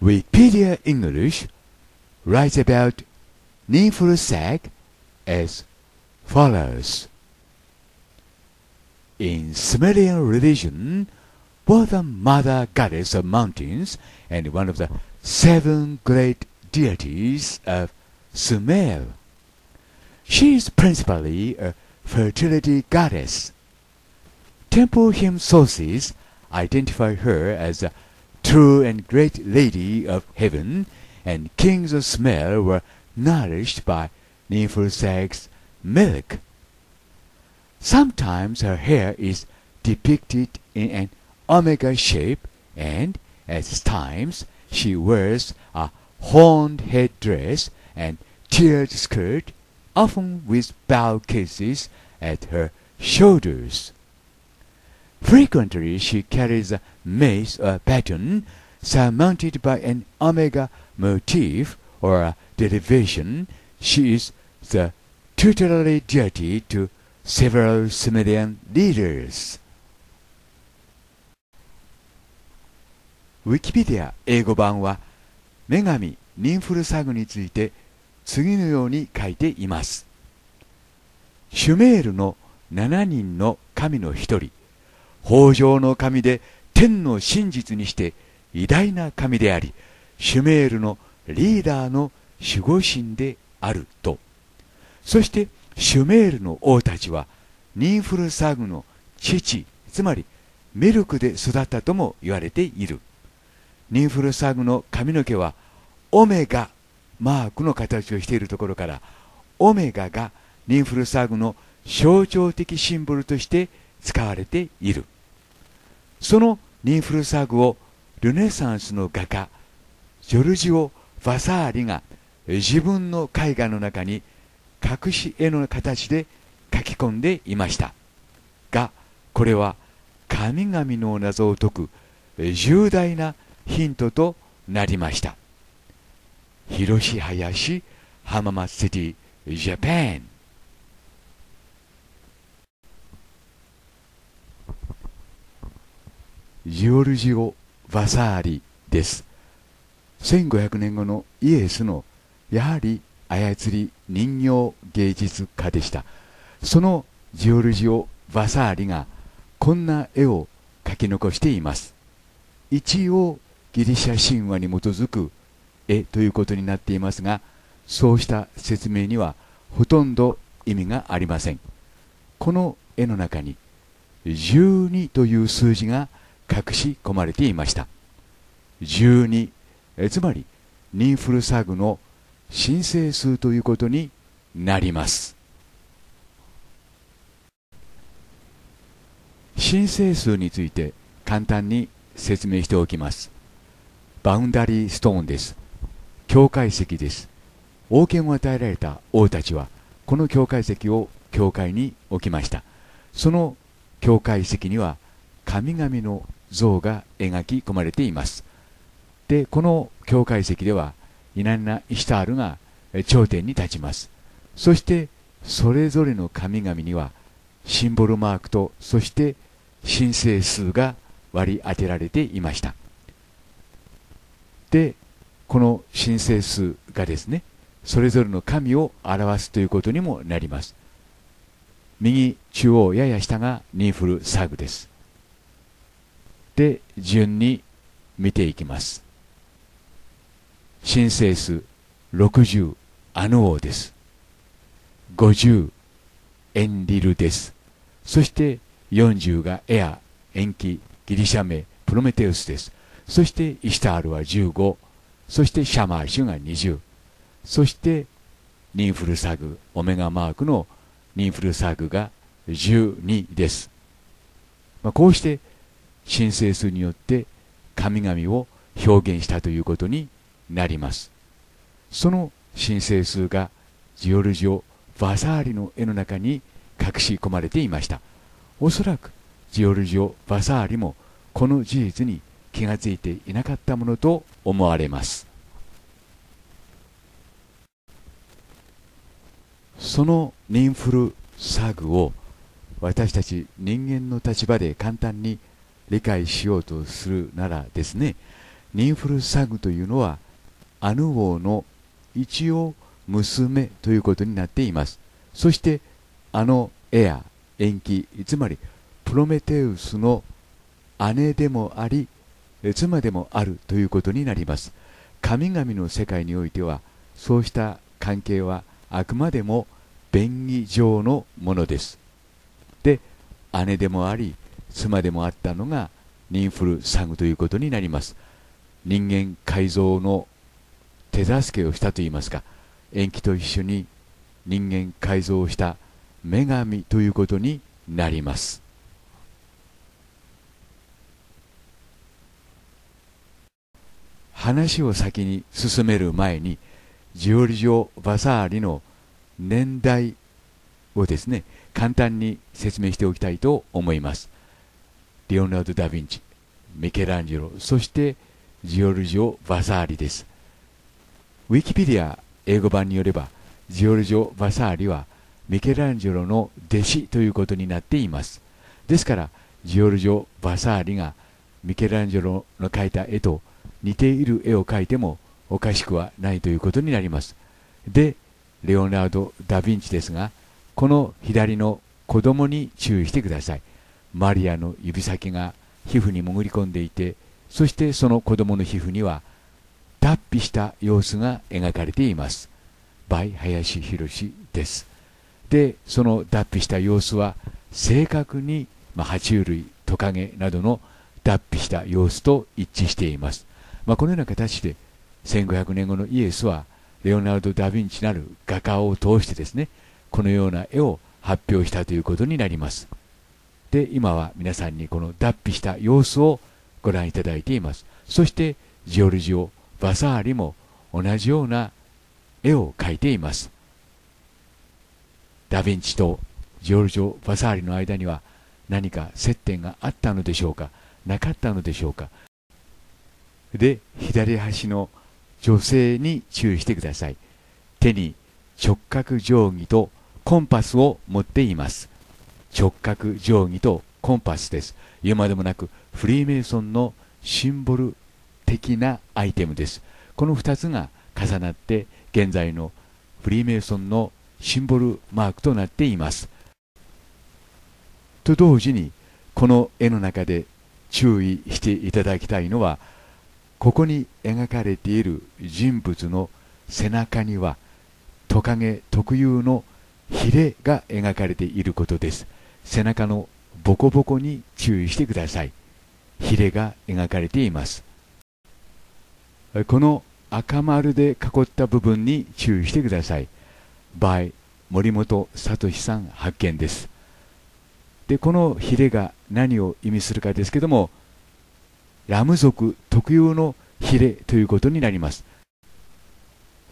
Wikipedia English writes about Ninhursag as follows. In Sumerian religion, both the mother goddess of mountains and one of the seven great deities of Sumer. She is principally a fertility goddess. Temple hymn sources identify her as a true and great lady of heaven, and kings of Sumer were nourished by Ninhursag's milk. Sometimes her hair is depicted in an omega shape, and at times she wears a horned headdress and tiered skirt, often with bow cases at her shoulders. Frequently she carries a mace or baton surmounted by an omega motif or a derivation. She is the tutelary deity to several Sumerian leaders. Wikipedia 英語版は女神ニンフルサグについて次のように書いています。シュメールの7人の神の一人、豊穣の神で天の真実にして偉大な神であり、シュメールのリーダーの守護神であると。そしてシュメールの王たちはニンフルサグの父、つまりミルクで育ったとも言われている。ニンフルサグの髪の毛はオメガマークの形をしているところから、オメガがニンフルサグの象徴的シンボルとして使われている。そのニンフルサグをルネサンスの画家ジョルジオ・ヴァサーリが自分の絵画の中に隠し絵の形で書き込んでいましたが、これは神々の謎を解く重大なヒントとなりました。広志林浜松シティジャパン。ジオルジオ・ヴァサーリです。1500年後のイエスのやはり操り人形芸術家でした。そのジオルジオ・ヴァサーリがこんな絵を描き残しています。一応ギリシャ神話に基づく絵ということになっていますが、そうした説明にはほとんど意味がありません。この絵の中に12という数字が隠し込まれていました。12、つまりニンフルサグの神聖数ということになります。神聖数について簡単に説明しておきます。バウンダリーストーンです。境界石です。王権を与えられた王たちはこの境界石を教会に置きました。その境界石には神々の像が描き込まれています。で、この境界石ではイナンナ・イシュタールが頂点に立ちます。そしてそれぞれの神々にはシンボルマークと、そして神聖数が割り当てられていました。で、この神聖数がですね、それぞれの神を表すということにもなります。右中央やや下がニンフルサグです。で、順に見ていきます。神聖数60アヌ王です。50エンリルです。そして40がエア、延期、ギリシャ名プロメテウスです。そしてイシュタールは15、そしてシャマーシュが20、そしてニンフルサグ、オメガマークのニンフルサグが12です。こうして神聖数によって神々を表現したということになります。その神聖数がジオルジオ・ヴァサーリの絵の中に隠し込まれていました。おそらくジオルジオ・ヴァサーリもこの事実に気がついていなかったものと思われます。そのニンフルサグを私たち人間の立場で簡単に理解しようとするならですね、ニンフルサグというのはアヌ王の一応娘ということになっています。そしてあのエア延期、つまりプロメテウスの姉でもあり妻でもあるということになります。神々の世界においてはそうした関係はあくまでも便宜上のものです。で、姉でもあり妻でもあったのがニンフルサグということになります。人間改造の手助けをしたといいますか、延期と一緒に人間改造をした女神ということになります。話を先に進める前にジオルジョ・バサーリの年代をですね、簡単に説明しておきたいと思います。リオナルド・ダ・ヴィンチ、ミケランジェロ、そしてジオルジョ・バサーリです。ウィキペディア英語版によれば、ジオルジョ・バサーリはミケランジェロの弟子ということになっています。ですからジオルジョ・バサーリがミケランジェロの描いた絵と似ている絵を描いてもおかしくはないということになります。で、レオナルド・ダ・ヴィンチですが、この左の子供に注意してください。マリアの指先が皮膚に潜り込んでいて、そしてその子供の皮膚には脱皮した様子が描かれています。バイ・林博です。で、その脱皮した様子は正確に、爬虫類、トカゲなどの脱皮した様子と一致しています。このような形で1500年後のイエスはレオナルド・ダ・ヴィンチなる画家を通してですね、このような絵を発表したということになります。で、今は皆さんにこの脱皮した様子をご覧いただいています。そしてジオルジオ・バサーリも同じような絵を描いています。ダ・ヴィンチとジオルジョ・バサーリの間には何か接点があったのでしょうか、なかったのでしょうか。で、左端の女性に注意してください。手に直角定規とコンパスを持っています。直角定規とコンパスです。言うまでもなくフリーメイソンのシンボル的なアイテムです。この2つが重なって現在のフリーメイソンのシンボルマークとなっています。と同時にこの絵の中で注意していただきたいのは、ここに描かれている人物の背中にはトカゲ特有のヒレが描かれていることです。背中のボコボコに注意してください。ヒレが描かれています。この赤丸で囲った部分に注意してください。by 森本聡さん発見です。で、このヒレが何を意味するかですけども、ラム族特有のヒレということになります。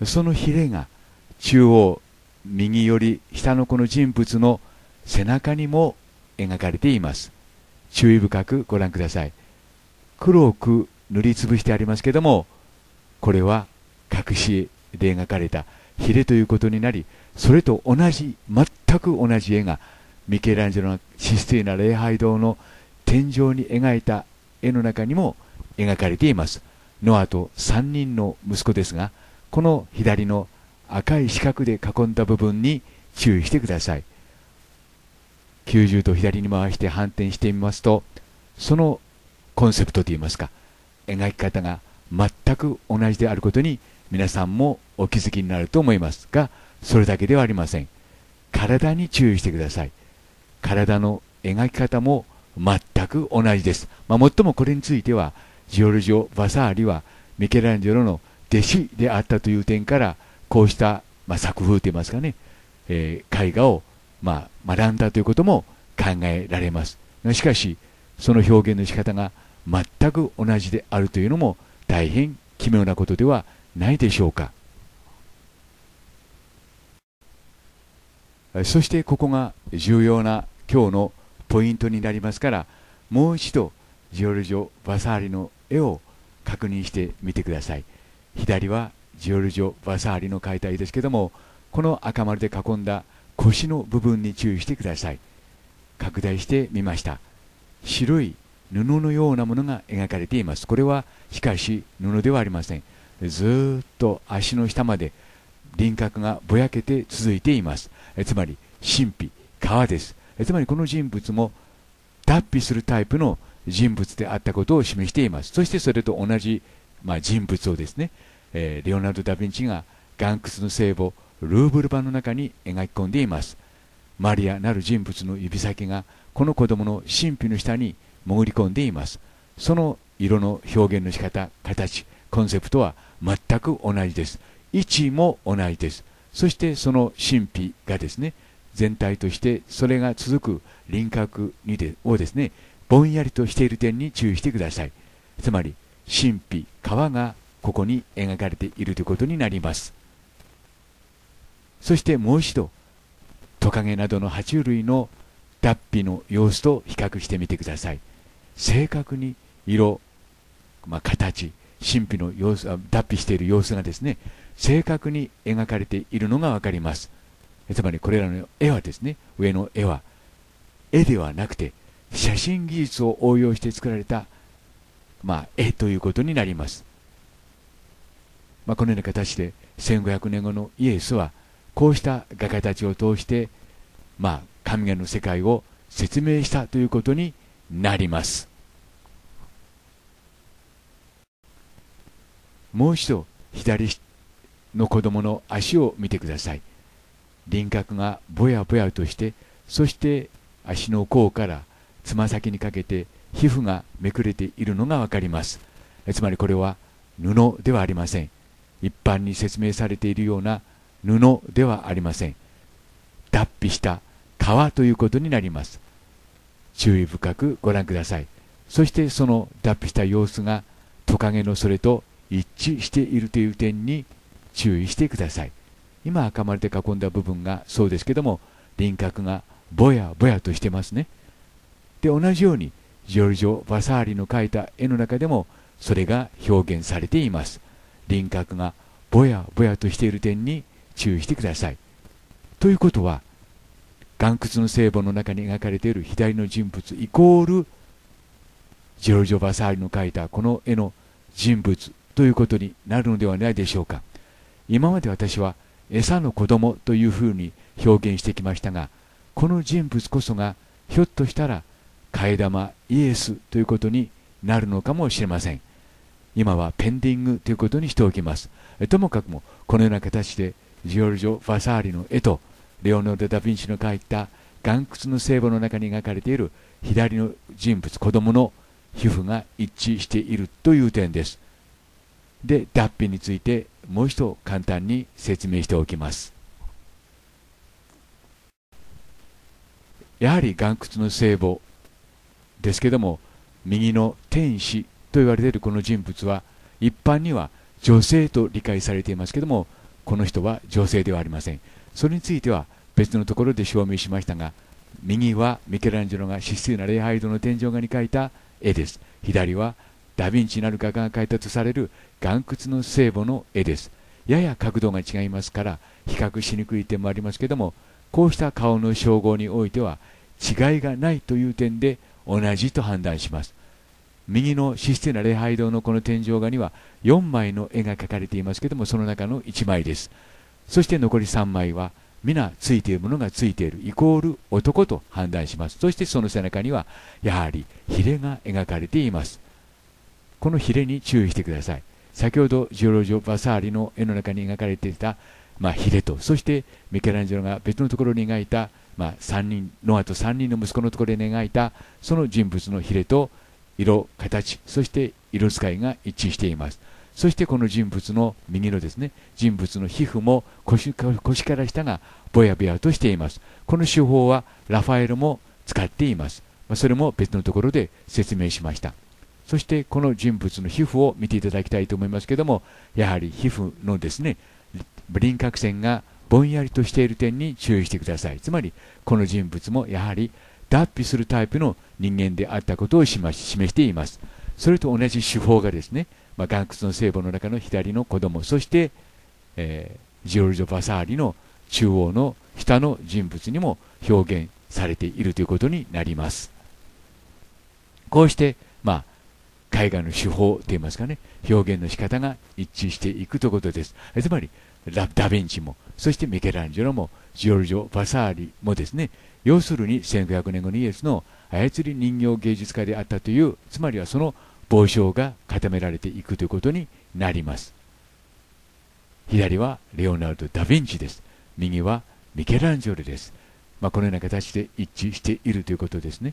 そのヒレが中央右より下のこの人物の背中にも描かれています。注意深くご覧ください。黒く塗りつぶしてありますけども、これは隠し絵で描かれたヒレということになり、それと同じ、全く同じ絵がミケランジェロのシスティーナ礼拝堂の天井に描いた絵の中にも描かれています。ノアと3人の息子ですが、この左の赤い四角で囲んだ部分に注意してください。90度左に回して反転してみますと、そのコンセプトといいますか、描き方が全く同じであることに皆さんもお気づきになると思いますが、それだけではありません。体に注意してください。体の描き方も全く同じです。もっともこれについてはジオルジョ・バサーリはミケランジェロの弟子であったという点から、こうした、作風といいますかね、絵画を、学んだということも考えられます。しかしその表現の仕方が全く同じであるというのも大変奇妙なことではないでしょうか。そしてここが重要な今日のポイントになりますから、もう一度ジオルジョ・バサーリの絵を確認してみてください。左はジオルジョ・バサーリの描いた絵ですけども、この赤丸で囲んだ腰の部分に注意してください。拡大してみました。白い布のようなものが描かれています。これはしかし布ではありません。ずっと足の下まで輪郭がぼやけて続いています。つまり神秘、皮です。つまりこの人物も脱皮するタイプの人物であったことを示しています。そしてそれと同じ、人物をですね、レオナルド・ダ・ヴィンチが岩窟の聖母ルーブル版の中に描き込んでいます。マリアなる人物の指先がこの子供の神秘の下に潜り込んでいます。その色の表現の仕方、形、コンセプトは全く同じです。位置も同じです。そしてその神秘がですね、全体としてそれが続く輪郭をですね、ぼんやりとしている点に注意してください。つまり神秘、皮がここに描かれているということになります。そしてもう一度、トカゲなどの爬虫類の脱皮の様子と比較してみてください。正確に色、形、神秘の様子、脱皮している様子がですね、正確に描かれているのが分かります。つまりこれらの絵はですね、上の絵は絵ではなくて写真技術を応用して作られた、絵ということになります。このような形で1500年後のイエスはこうした画家たちを通して、神々の世界を説明したということになります。もう一度左の子供の足を見てください。輪郭がぼやぼやとして、そして足の甲からつま先にかけて皮膚がめくれているのが分かります。つまりこれは布ではありません。一般に説明されているような布ではありません。脱皮した皮ということになります。注意深くご覧ください。そしてその脱皮した様子がトカゲのそれと一致しているという点に注意してください。今赤丸で囲んだ部分がそうですけども、輪郭がぼやぼやとしてますね。で、同じようにジョルジョ・ヴァサーリの描いた絵の中でもそれが表現されています。輪郭がぼやぼやとしている点に注意してください。ということは、岩窟の聖母の中に描かれている左の人物イコールジョルジョ・ヴァサーリの描いたこの絵の人物ということになるのではないでしょうか。今まで私は餌の子供というふうに表現してきましたが、この人物こそがひょっとしたら替え玉イエスということになるのかもしれません。今はペンディングということにしておきます。ともかくもこのような形でジョルジョ・ヴァサーリの絵とレオナルド・ダ・ヴィンチの描いた岩窟の聖母の中に描かれている左の人物、子供の皮膚が一致しているという点です。で、脱皮についてもう一度簡単に説明しておきます。やはり岩窟の聖母ですけども、右の天使と言われているこの人物は一般には女性と理解されていますけども、この人は女性ではありません。それについては別のところで証明しましたが、右はミケランジェロが質素な礼拝堂の天井画に描いた絵です。左はダ・ヴィンチなる画家が描いたとされる岩窟の聖母の絵です。やや角度が違いますから比較しにくい点もありますけども、こうした顔の称号においては違いがないという点で同じと判断します。右のシスティーナ礼拝堂のこの天井画には4枚の絵が描かれていますけども、その中の1枚です。そして残り3枚は皆ついているものがついているイコール男と判断します。そしてその背中にはやはりヒレが描かれています。このヒレに注意してください。先ほどジョルジョ・ヴァサーリの絵の中に描かれていた、ヒレと、そしてミケランジェロが別のところに描いた、ノアと3人の息子のところに描いたその人物のヒレと色、形、そして色使いが一致しています。そしてこの人物の右のですね、人物の皮膚も腰から下がぼやぼやとしています。この手法はラファエロも使っています。それも別のところで説明しました。そしてこの人物の皮膚を見ていただきたいと思いますけども、やはり皮膚のですね、輪郭線がぼんやりとしている点に注意してください。つまりこの人物もやはり脱皮するタイプの人間であったことを示しています。それと同じ手法がですね、岩窟の聖母の中の左の子供、そして、ジョルジョ・ヴァサーリの中央の下の人物にも表現されているということになります。こうして、絵画の手法といいますかね、表現の仕方が一致していくということです。つまりダ・ヴィンチも、そしてミケランジェロも、ジョルジョ・バサーリもですね、要するに1500年後にイエスの操り人形芸術家であったという、つまりはその傍証が固められていくということになります。左はレオナルド・ダ・ヴィンチです。右はミケランジェロです。このような形で一致しているということですね。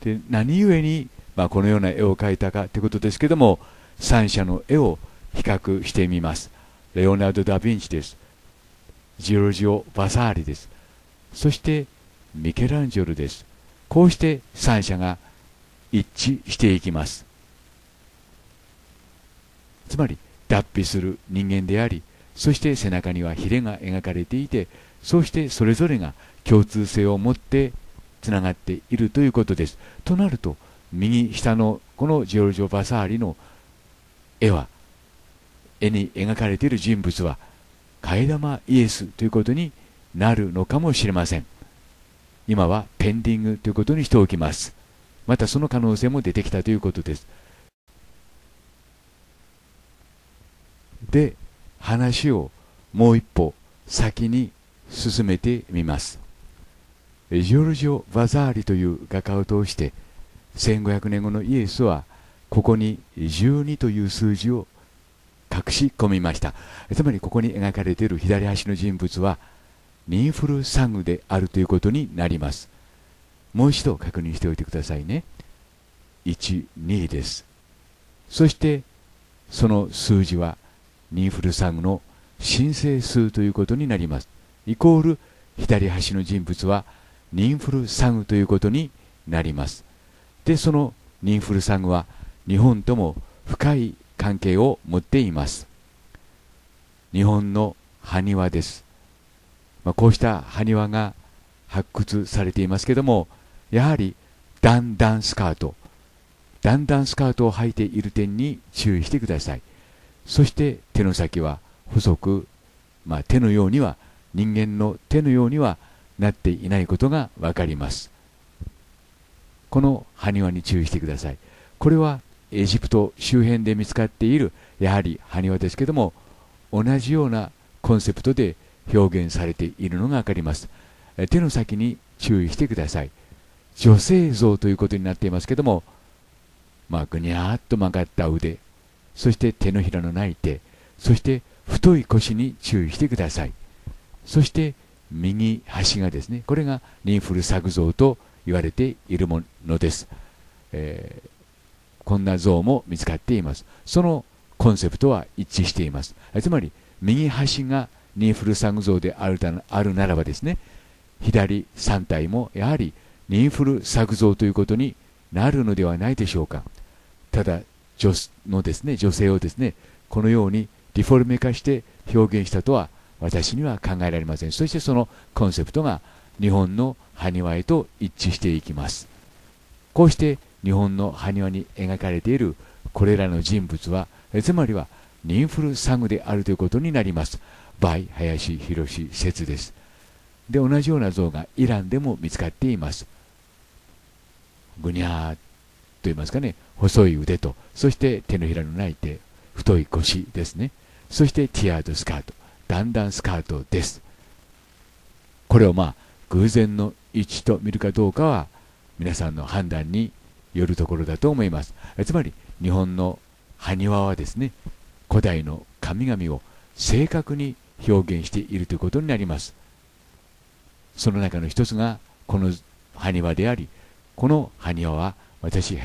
で、何故にこのような絵を描いたかということですけども、三者の絵を比較してみます。レオナルド・ダ・ヴィンチです。ジョルジオ・バサーリです。そしてミケランジェロです。こうして三者が一致していきます。つまり脱皮する人間であり、そして背中にはヒレが描かれていて、そうしてそれぞれが共通性を持ってつながっているということです。となると、右下のこのジョルジョ・バサーリの絵に描かれている人物は替え玉イエスということになるのかもしれません。今はペンディングということにしておきます。またその可能性も出てきたということです。で、話をもう一歩先に進めてみます。ジョルジョ・バサーリという画家を通して、1500年後のイエスはここに12という数字を隠し込みました。つまりここに描かれている左端の人物はニンフルサグであるということになります。もう一度確認しておいてくださいね。12です。そしてその数字はニンフルサグの神聖数ということになります。イコール左端の人物はニンフルサグということになります。で、そのニンフルサグは日本とも深い関係を持っています。日本の埴輪です。こうした埴輪が発掘されていますけども、やはりだんだんスカートを履いている点に注意してください。そして手の先は細く、人間の手のようにはなっていないことが分かります。この埴輪に注意してください。これはエジプト周辺で見つかっているやはり埴輪ですけども、同じようなコンセプトで表現されているのが分かります。手の先に注意してください。女性像ということになっていますけども、ぐにゃーっと曲がった腕、そして手のひらのない手、そして太い腰に注意してください。そして右端がですね、これがニンフルサグ像と言われているものです。こんな像も見つかっています。そのコンセプトは一致しています。つまり右端がニンフルサグ像であるならばですね、左3体もやはりニンフルサグ像ということになるのではないでしょうか。ただ女性をですね、このようにディフォルメ化して表現したとは私には考えられません。そしてそのコンセプトが日本の埴輪へと一致していきます。こうして日本の埴輪に描かれているこれらの人物は、つまりはニンフルサグであるということになります。林弘説です。で、同じような像がイランでも見つかっています。ぐにゃーと言いますかね、細い腕と、そして手のひらのない手、太い腰ですね。そしてティアードスカート、だんだんスカートです。これを偶然の一致と見るかどうかは皆さんの判断によるところだと思います。つまり日本の埴輪はですね、古代の神々を正確に表現しているということになります。その中の一つがこの埴輪であり、この埴輪は林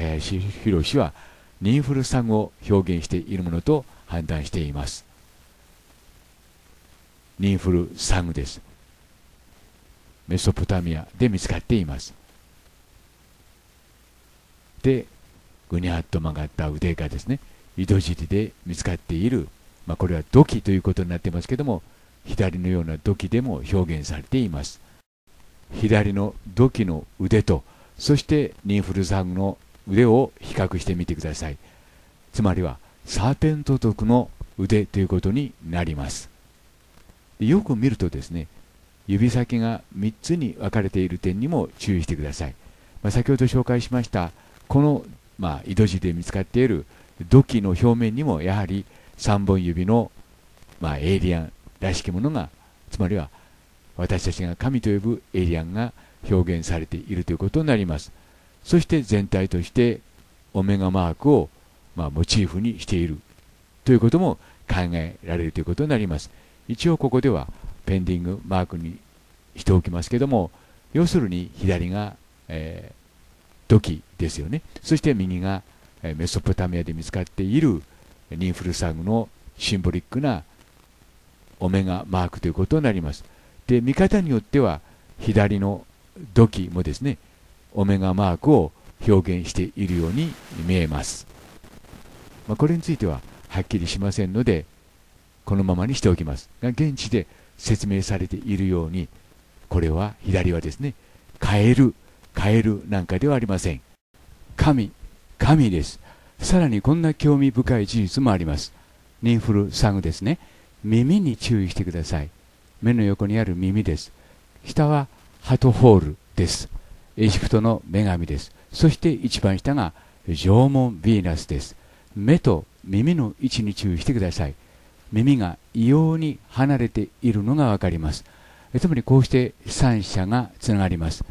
弘はニンフルサグを表現しているものと判断しています。ニンフルサグです。メソポタミアで見つかっています。で、ぐにゃっと曲がった腕がですね、井戸尻で見つかっている、これは土器ということになっていますけども、左のような土器でも表現されています。左の土器の腕と、そしてニンフルサグの腕を比較してみてください。つまりはサーペント族の腕ということになります。よく見るとですね、指先が3つに分かれている点にも注意してください。先ほど紹介しましたこの、井戸尻で見つかっている土器の表面にもやはり3本指の、エイリアンらしきものが、つまりは私たちが神と呼ぶエイリアンが表現されているということになります。そして全体としてオメガマークを、モチーフにしているということも考えられるということになります。一応ここではペンディングマークにしておきますけども、要するに左が、土器ですよね。そして右がメソポタミアで見つかっているニンフルサグのシンボリックなオメガマークということになります。で、見方によっては左の土器もですね、オメガマークを表現しているように見えます。これについてははっきりしませんので、このままにしておきますが、現地で説明されているように、これは左はですね、カエルなんかではありません。神です。さらにこんな興味深い事実もあります。ニンフルサグですね。耳に注意してください。目の横にある耳です。下はハトホールです。エジプトの女神です。そして一番下が縄文ヴィーナスです。目と耳の位置に注意してください。耳が異様に離れているのが分かります。つまりこうして三者がつながります。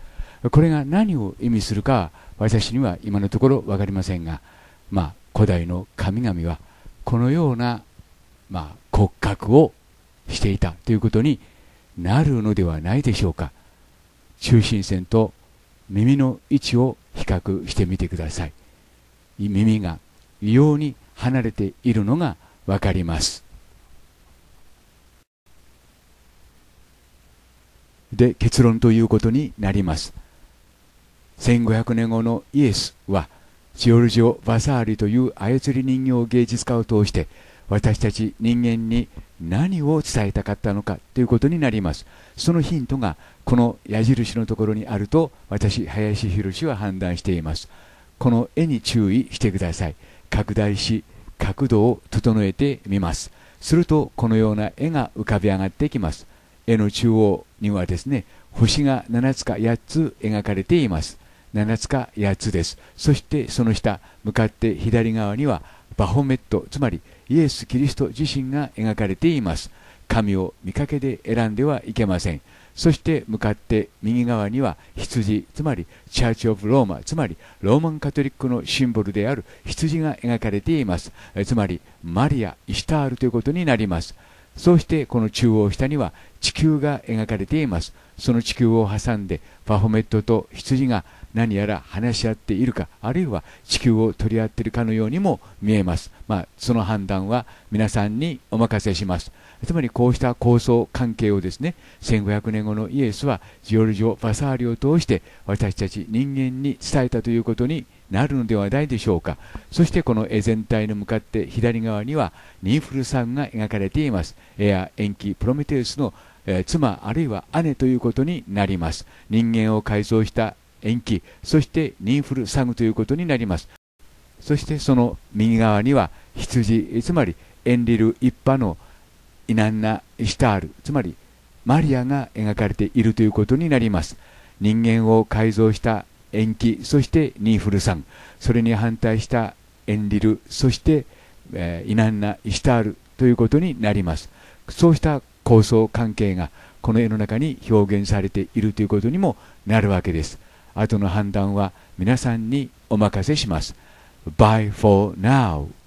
これが何を意味するかは私には今のところ分かりませんが、古代の神々はこのような、骨格をしていたということになるのではないでしょうか。中心線と耳の位置を比較してみてください。耳が異様に離れているのが分かります。で、結論ということになります。1500年後のイエスはジオルジオ・バサーリという操り人形芸術家を通して私たち人間に何を伝えたかったのかということになります。そのヒントがこの矢印のところにあると私、林博は判断しています。この絵に注意してください。拡大し角度を整えてみます。するとこのような絵が浮かび上がってきます。絵の中央にはですね、星が7つか8つ描かれています。7つか8つです。そしてその下、向かって左側にはバホメット、つまりイエス・キリスト自身が描かれています。神を見かけで選んではいけません。そして向かって右側には羊、つまりチャーチ・オブ・ローマ、つまりローマンカトリックのシンボルである羊が描かれています。つまりマリア・イシュタールということになります。そしてこの中央下には地球が描かれています。その地球を挟んでバフォメットと羊が何やら話し合っているか、あるいは地球を取り合っているかのようにも見えます。その判断は皆さんにお任せします。つまりこうした構想関係をですね、1500年後のイエスはジオルジオ・バサーリを通して私たち人間に伝えたということになるのではないでしょうか。そしてこの絵全体に向かって左側にはニンフルサグが描かれています。エア、エンキ、プロメテウスの妻あるいは姉ということになります。人間を改造したエンキ、そしてニンフルサグということになります。そしてその右側には羊、つまりエンリル一派のイナンナ・イシュタール、つまりマリアが描かれているということになります。人間を改造したエンキ、そしてニンフルサグ、それに反対したエンリル、そして、イナンナ・イシュタールということになります。そうした構想関係がこの絵の中に表現されているということにもなるわけです。後の判断は皆さんにお任せします。Bye for now.